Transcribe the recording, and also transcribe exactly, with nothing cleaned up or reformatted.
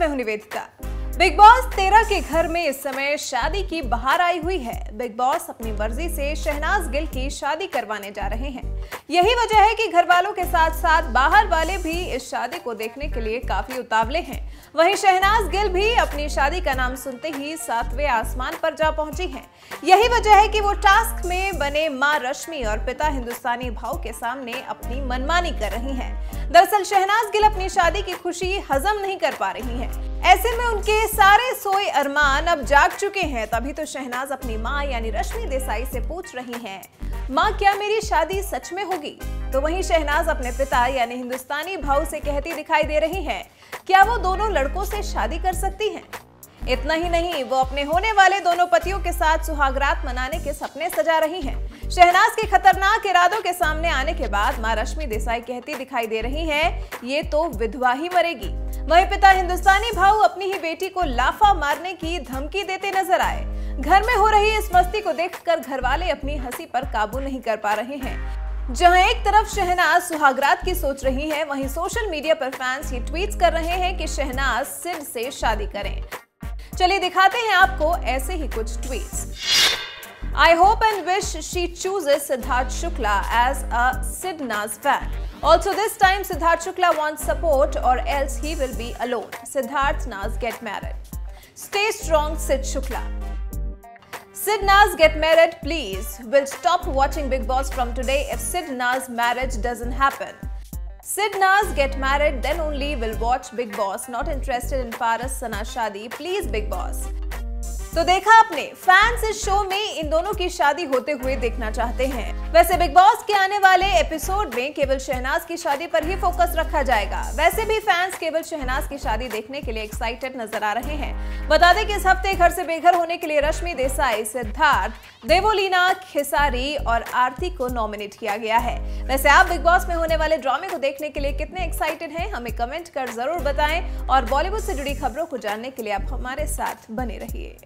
मैं हूं Nivedita. Big boss तेरह के घर में इस समय शादी की बहार आई हुई है। बिग बॉस अपनी मर्जी से शहनाज गिल की शादी करवाने जा रहे हैं। यही वजह है कि घर वालों के साथ साथ बाहर वाले भी इस शादी को देखने के लिए काफी उतावले हैं। वहीं शहनाज गिल भी अपनी शादी का नाम सुनते ही सातवें आसमान पर जा पहुंची हैं। यही वजह है कि वो टास्क में बने माँ रश्मि और पिता हिंदुस्तानी भाव के सामने अपनी मनमानी कर रही है। दरअसल शहनाज गिल अपनी शादी की खुशी हजम नहीं कर पा रही है। ऐसे में उनके सारे सोए अरमान अब जाग चुके हैं। तभी तो शहनाज अपनी माँ यानी रश्मि देसाई से पूछ रही हैं, माँ क्या मेरी शादी सच में होगी? तो वहीं शहनाज अपने पिता यानी हिंदुस्तानी भाऊ से कहती दिखाई दे रही हैं, क्या वो दोनों लड़कों से शादी कर सकती हैं? इतना ही नहीं, वो अपने होने वाले दोनों पतियों के साथ सुहागरात मनाने के सपने सजा रही हैं। शहनाज के खतरनाक इरादों के सामने आने के बाद मां रश्मि देसाई कहती दिखाई दे रही हैं, ये तो विधवा ही मरेगी। वहीं पिता हिंदुस्तानी भाऊ अपनी ही बेटी को लाफा मारने की धमकी देते नजर आए। घर में हो रही इस मस्ती को देखकर घरवाले अपनी हंसी पर काबू नहीं कर पा रहे हैं। जहां एक तरफ शहनाज सुहागरात की सोच रही है, वहीं सोशल मीडिया पर फैंस ये ट्वीट कर रहे हैं कि शहनाज सिद्ध से शादी करें। चलिए दिखाते हैं आपको ऐसे ही कुछ tweets. I hope and wish she chooses Siddharth Shukla as a SidNaaz fan. Also this time Siddharth Shukla wants support or else he will be alone. Siddharth Naz get married. Stay strong, Sid Shukla. Sid Naz get married, please. Will stop watching Bigg Boss from today if Sid Naz's marriage doesn't happen. Sid Naz get married, then only will watch Bigg Boss. Not interested in Paras Sana Shadi. Please Bigg Boss. तो देखा आपने, fans इस show में इन दोनों की शादी होते हुए देखना चाहते हैं। वैसे बिग बॉस के आने वाले एपिसोड में केवल शहनाज की शादी पर ही फोकस रखा जाएगा। वैसे भी फैंस केवल शहनाज की शादी देखने के लिए एक्साइटेड नजर आ रहे हैं। बता दें कि इस हफ्ते घर से बेघर होने के लिए रश्मि देसाई, सिद्धार्थ, देवोलीना, खेसारी और आरती को नॉमिनेट किया गया है। वैसे आप बिग बॉस में होने वाले ड्रामे को देखने के लिए कितने एक्साइटेड हैं, हमें कमेंट कर जरूर बताएं। और बॉलीवुड से जुड़ी खबरों को जानने के लिए आप हमारे साथ बने रहिए।